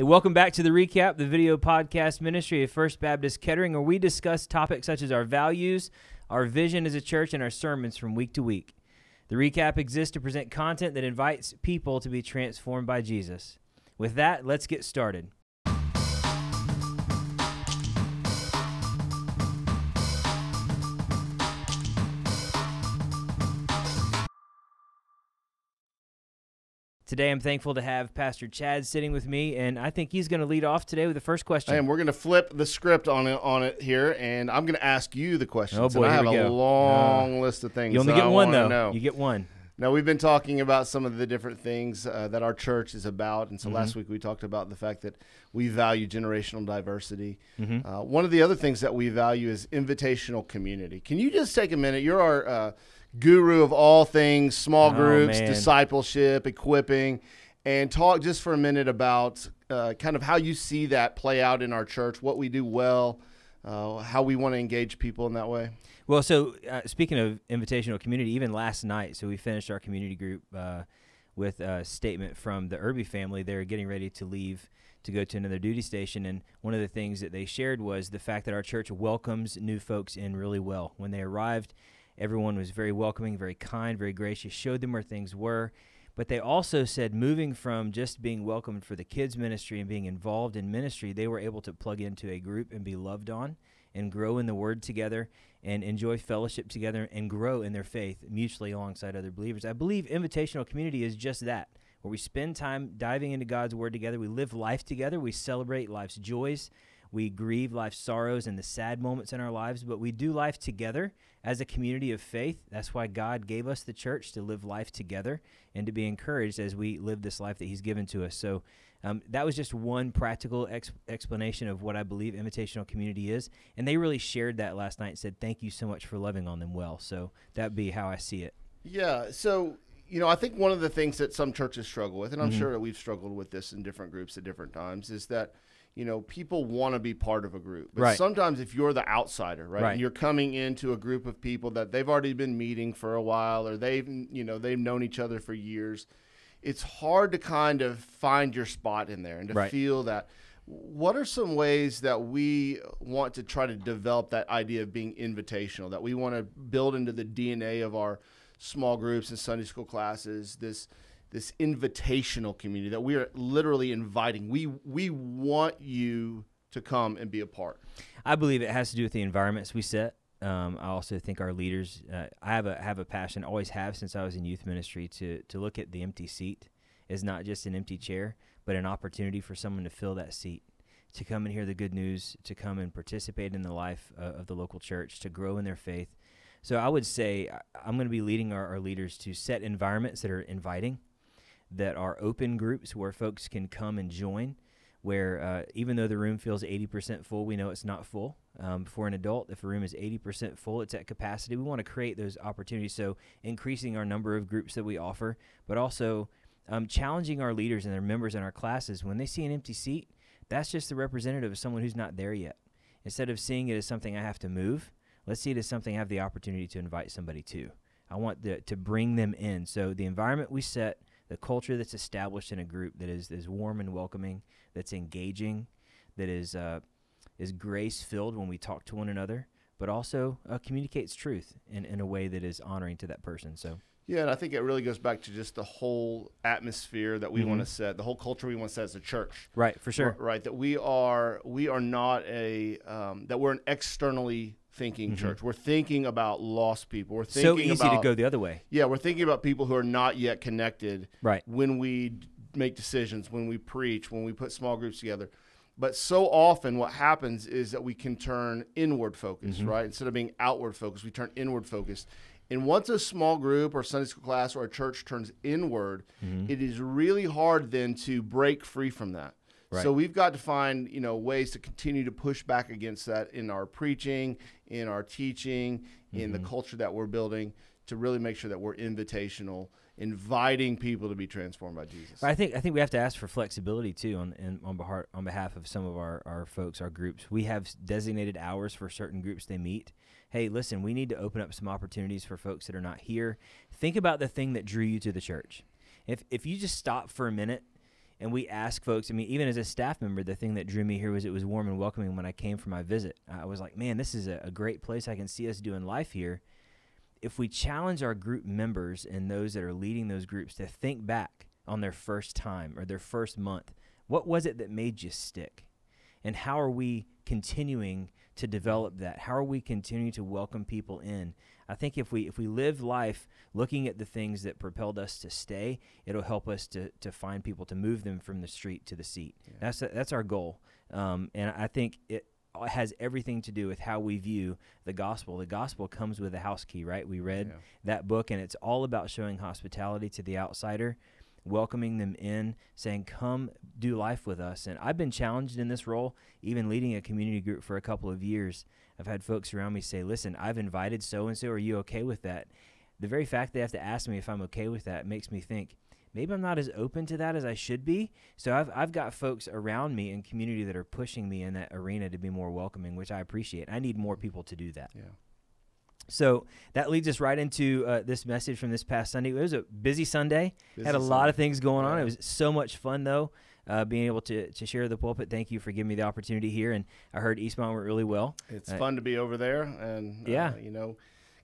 Hey, welcome back to The Recap, the video podcast ministry of First Baptist Kettering, where we discuss topics such as our values, our vision as a church, and our sermons from week to week. The Recap exists to present content that invites people to be transformed by Jesus. With that, let's get started. Today, I'm thankful to have Pastor Chad sitting with me, and I think he's going to lead off today with the first question. And we're going to flip the script on it here, and I'm going to ask you the questions. Oh boy, and I have a long list of things. You only get one, though. You get one. Now, we've been talking about some of the different things that our church is about, and so last week we talked about the fact that we value generational diversity. One of the other things that we value is invitational community. Can you just take a minute? You're our guru of all things, small groups, discipleship, equipping, and talk just for a minute about kind of how you see that play out in our church, what we do well, how we want to engage people in that way. Well, so speaking of invitational community, even last night, so we finished our community group with a statement from the Irby family. They're getting ready to leave to go to another duty station, and one of the things that they shared was the fact that our church welcomes new folks in really well. When they arrived, everyone was very welcoming, very kind, very gracious, showed them where things were. But they also said, moving from just being welcomed for the kids' ministry and being involved in ministry, they were able to plug into a group and be loved on and grow in the Word together and enjoy fellowship together and grow in their faith mutually alongside other believers. I believe invitational community is just that, where we spend time diving into God's Word together. We live life together. We celebrate life's joys. We grieve life's sorrows and the sad moments in our lives, but we do life together as a community of faith. That's why God gave us the church, to live life together and to be encouraged as we live this life that he's given to us. So that was just one practical explanation of what I believe invitational community is. And they really shared that last night and said, thank you so much for loving on them well. So that'd be how I see it. Yeah. So, you know, I think one of the things that some churches struggle with, and I'm sure that we've struggled with this in different groups at different times, is that you know, people want to be part of a group. But sometimes if you're the outsider, right, and you're coming into a group of people that they've already been meeting for a while, or they've, you know, they've known each other for years, it's hard to kind of find your spot in there and to feel that. What are some ways that we want to try to develop that idea of being invitational, that we want to build into the DNA of our small groups and Sunday school classes, this invitational community that we are literally inviting? We want you to come and be a part. I believe it has to do with the environments we set. I also think our leaders, I have a passion, always have since I was in youth ministry, to look at the empty seat as not just an empty chair, but an opportunity for someone to fill that seat, to come and hear the good news, to come and participate in the life of the local church, to grow in their faith. So I would say I'm going to be leading our leaders to set environments that are inviting, that are open groups where folks can come and join, where even though the room feels 80% full, we know it's not full. For an adult, if a room is 80% full, it's at capacity. We want to create those opportunities, so increasing our number of groups that we offer, but also challenging our leaders and their members in our classes. When they see an empty seat, that's just the representative of someone who's not there yet. Instead of seeing it as something I have to move, let's see it as something I have the opportunity to invite somebody to. I want to bring them in. So the environment we set, the culture that's established in a group that is warm and welcoming, that's engaging, that is grace-filled when we talk to one another, but also communicates truth in a way that is honoring to that person. So yeah, and I think it really goes back to just the whole atmosphere that we want to set, the whole culture we want to set as a church. Right, for sure. Right, that we are not that we're an externally thinking church. We're thinking about lost people. We're thinking so easy to go the other way. Yeah, we're thinking about people who are not yet connected. Right. When we make decisions, when we preach, when we put small groups together. But so often what happens is that we can turn inward focused, right? Instead of being outward focused, we turn inward focused. And once a small group or Sunday school class or a church turns inward, it is really hard then to break free from that. Right. So we've got to find, you know, ways to continue to push back against that in our preaching, in our teaching, in the culture that we're building, to really make sure that we're invitational, inviting people to be transformed by Jesus. But I think we have to ask for flexibility too on behalf of some of our folks, our groups. We have designated hours for certain groups they meet. Hey, listen, we need to open up some opportunities for folks that are not here. Think about the thing that drew you to the church. If you just stop for a minute And we ask folks, I mean, even as a staff member, the thing that drew me here was it was warm and welcoming when I came for my visit. I was like, man, this is a great place. I can see us doing life here. If we challenge our group members and those that are leading those groups to think back on their first time or their first month, what was it that made you stick? And how are we continuing to develop that? How are we continuing to welcome people in? I think if we live life looking at the things that propelled us to stay, it'll help us to find people, to move them from the street to the seat. Yeah. That's our goal. And I think it has everything to do with how we view the gospel. The gospel comes with a house key, right? We read that book, and it's all about showing hospitality to the outsider, welcoming them in, saying, come do life with us. And I've been challenged in this role, even leading a community group for a couple of years. I've had folks around me say, listen, I've invited so-and-so. Are you okay with that? The very fact they have to ask me if I'm okay with that makes me think, maybe I'm not as open to that as I should be. So I've got folks around me in community that are pushing me in that arena to be more welcoming, which I appreciate. I need more people to do that. Yeah. So that leads us right into this message from this past Sunday. It was a busy Sunday. Had a lot of things going on. It was so much fun, though, being able to share the pulpit. Thank you for giving me the opportunity here. And I heard Eastmont went really well. It's fun to be over there and, you know,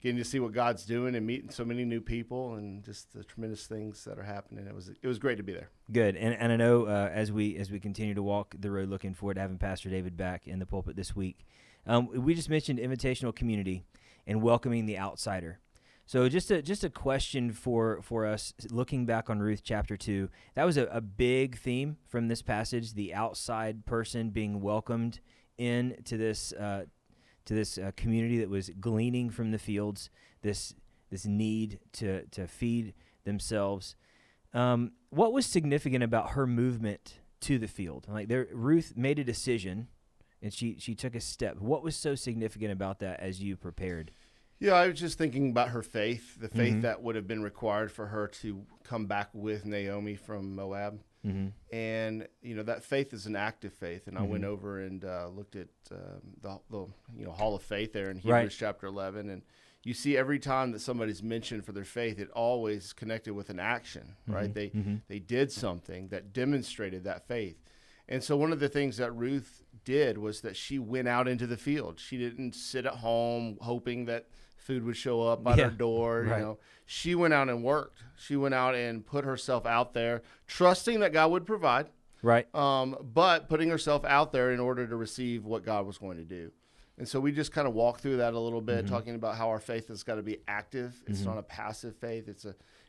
getting to see what God's doing and meeting so many new people and just the tremendous things that are happening. It was great to be there. Good. And I know as we continue to walk the road, looking forward to having Pastor David back in the pulpit this week. We just mentioned invitational community and welcoming the outsider. So just a question for us, looking back on Ruth chapter 2, that was a big theme from this passage, the outside person being welcomed into this community that was gleaning from the fields, this need to feed themselves. What was significant about her movement to the field? Like Ruth made a decision, and she took a step. What was so significant about that as you prepared? Yeah, I was just thinking about her faith, the faith that would have been required for her to come back with Naomi from Moab. And, you know, that faith is an active faith. And I went over and looked at the Hall of Faith there in Hebrews chapter 11. And you see every time that somebody's mentioned for their faith, it always connected with an action, right? They did something that demonstrated that faith. And so one of the things that Ruth did was that she went out into the field. She didn't sit at home hoping that food would show up by her door. You know, she went out and worked. She went out and put herself out there, trusting that God would provide. But putting herself out there in order to receive what God was going to do. And so we just kind of walked through that a little bit, talking about how our faith has got to be active. It's not a passive faith.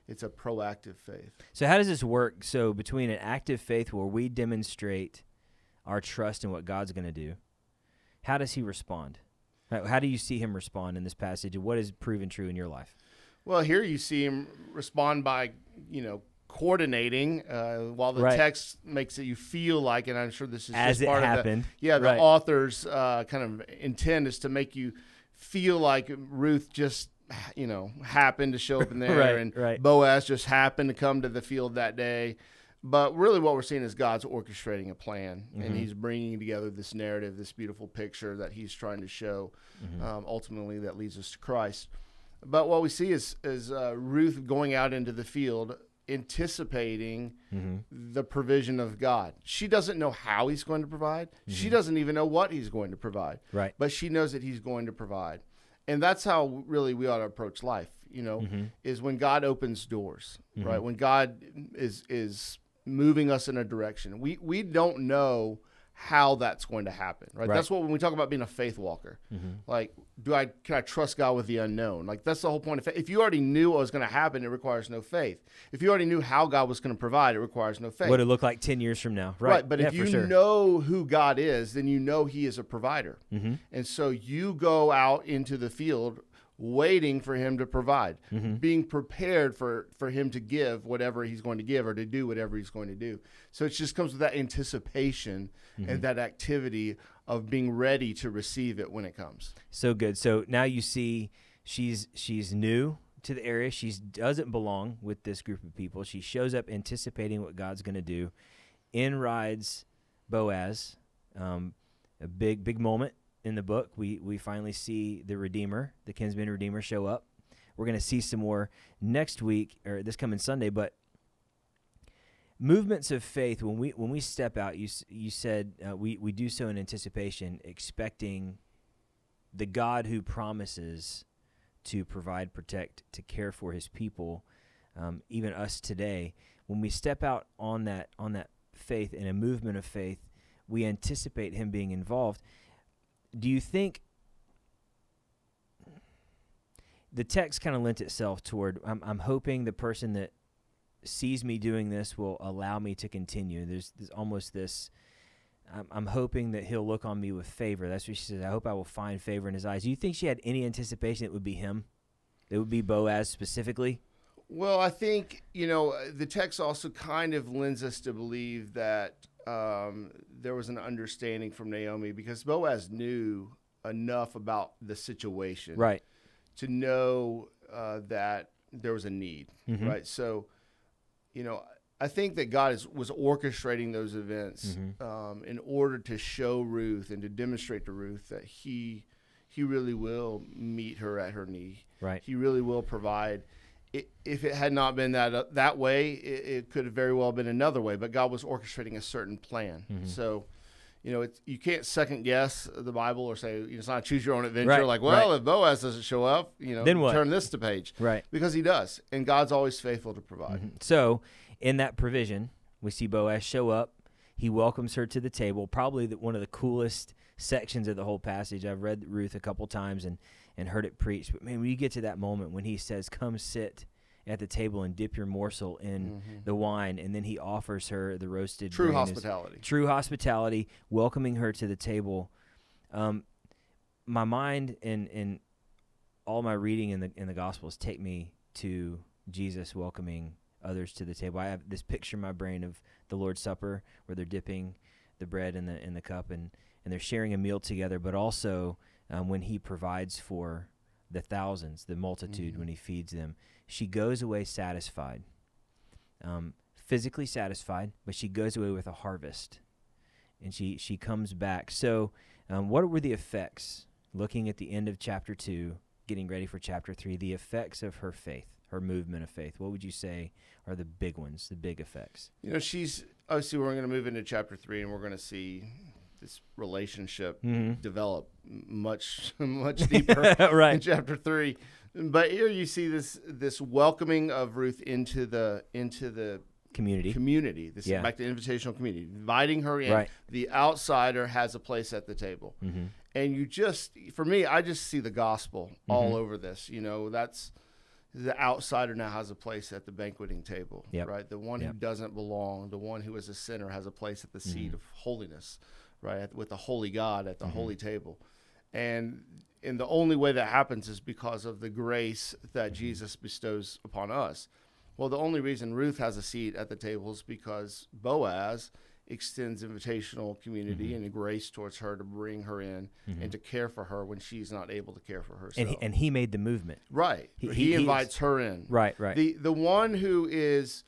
It's a proactive faith. So how does this work? So between an active faith where we demonstrate our trust in what God's going to do, how does he respond? How do you see him respond in this passage? And what is proven true in your life? Well, here you see him respond by, you know, coordinating, while the text makes it you feel like, and I'm sure this is as just part happened. Of the, the author's kind of intent is to make you feel like Ruth just, you know, happened to show up in there Boaz just happened to come to the field that day. But really what we're seeing is God's orchestrating a plan, and he's bringing together this narrative, this beautiful picture that he's trying to show, ultimately that leads us to Christ. But what we see is Ruth going out into the field anticipating the provision of God. She doesn't know how he's going to provide. She doesn't even know what he's going to provide, but she knows that he's going to provide. And that's how really we ought to approach life, you know, is when God opens doors, right? When God is moving us in a direction, we don't know how that's going to happen, right? That's what, when we talk about being a faith walker, like, can I trust God with the unknown? Like, that's the whole point of faith. If you already knew what was going to happen, it requires no faith. If you already knew how God was going to provide, it requires no faith. What it look like 10 years from now, right? But if you know who God is, then you know he is a provider. And so you go out into the field waiting for him to provide, being prepared for him to give whatever he's going to give or to do whatever he's going to do. So it just comes with that anticipation and that activity of being ready to receive it when it comes. So good. So now you see she's new to the area. She doesn't belong with this group of people. She shows up anticipating what God's going to do. In rides Boaz, a big moment. In the book, we finally see the Redeemer, the Kinsman Redeemer, show up. We're going to see some more next week, or this coming Sunday, but Movements of faith, when we step out, you said we do so in anticipation, expecting the God who promises to provide, protect, to care for his people, even us today. When we step out on that faith, in a movement of faith, we anticipate him being involved. Do you think the text kind of lent itself toward, I'm hoping the person that sees me doing this will allow me to continue. There's almost this, I'm hoping that he'll look on me with favor. That's what she says. I hope I will find favor in his eyes. Do you think she had any anticipation it would be him? It would be Boaz specifically? Well, I think, the text also kind of lends us to believe that there was an understanding from Naomi, because Boaz knew enough about the situation, right, to know that there was a need, mm-hmm. right? So, I think that God was orchestrating those events mm-hmm. In order to show Ruth and to demonstrate to Ruth that he really will meet her at her need. Right. He really will provide. If it had not been that way, it could have very well been another way. But God was orchestrating a certain plan. Mm-hmm. So, you can't second guess the Bible or say it's not a choose your own adventure. Right. Like, well, right. if Boaz doesn't show up, then what? Turn this to page. Right. Because he does, and God's always faithful to provide. Mm-hmm. So, in that provision, we see Boaz show up. He welcomes her to the table. Probably one of the coolest sections of the whole passage. I've read Ruth a couple times and heard it preached. But, man, when you get to that moment when he says, come sit at the table and dip your morsel in mm-hmm. the wine, and then he offers her the roasted true grain. Hospitality. True hospitality, welcoming her to the table. My mind and all my reading in the Gospels take me to Jesus welcoming others to the table. I have this picture in my brain of the Lord's Supper where they're dipping the bread in the cup and they're sharing a meal together, but also when he provides for the thousands, the multitude, mm-hmm. when he feeds them. She goes away satisfied, physically satisfied, but she goes away with a harvest, and she comes back. So what were the effects, looking at the end of chapter 2, getting ready for chapter 3, the effects of her faith, her movement of faith? What would you say are the big ones, the big effects? She's obviously, we're going to move into chapter 3, and we're going to see this relationship mm-hmm. develop much deeper right. in chapter 3. But here you see this welcoming of Ruth into the community. This yeah. is back to invitational community, inviting her in. Right. The outsider has a place at the table, mm-hmm. and for me, I just see the gospel mm-hmm. all over this. That's the outsider now has a place at the banqueting table, yep. right? The one yep. who doesn't belong, the one who is a sinner, has a place at the mm-hmm. seat of holiness. Right, with the holy God at the mm-hmm. holy table. And the only way that happens is because of the grace that mm-hmm. Jesus bestows upon us. Well, the only reason Ruth has a seat at the table is because Boaz extends invitational community mm-hmm. and grace towards her to bring her in mm-hmm. and to care for her when she's not able to care for herself. And he made the movement. Right. He invites her in. Right. The one who is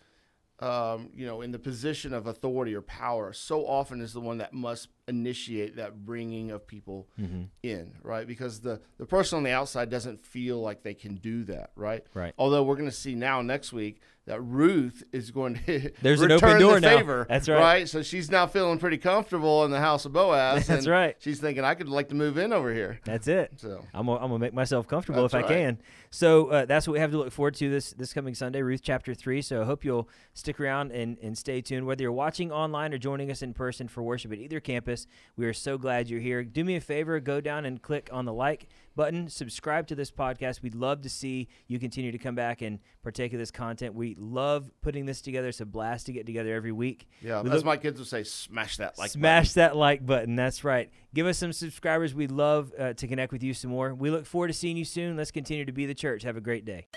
in the position of authority or power, so often is the one that must initiate that bringing of people mm-hmm. in, right? Because the person on the outside doesn't feel like they can do that, right? Although we're going to see now next week that Ruth is going to there's return an open door the favor, now. That's right. right? So she's now feeling pretty comfortable in the house of Boaz. That's and right. She's thinking, I could like to move in over here. That's it. So I'm gonna make myself comfortable if I right. can. So that's what we have to look forward to this coming Sunday, Ruth chapter 3. So I hope you'll stick around and stay tuned, whether you're watching online or joining us in person for worship at either campus. We are so glad you're here. Do me a favor, go down and click on the like button, subscribe to this podcast. We'd love to see you continue to come back and partake of this content. We love putting this together. It's a blast to get together every week. Yeah, as my kids would say, smash that like button. Smash that like button. That's right. Give us some subscribers. We'd love to connect with you some more. We look forward to seeing you soon. Let's continue to be the church. Have a great day.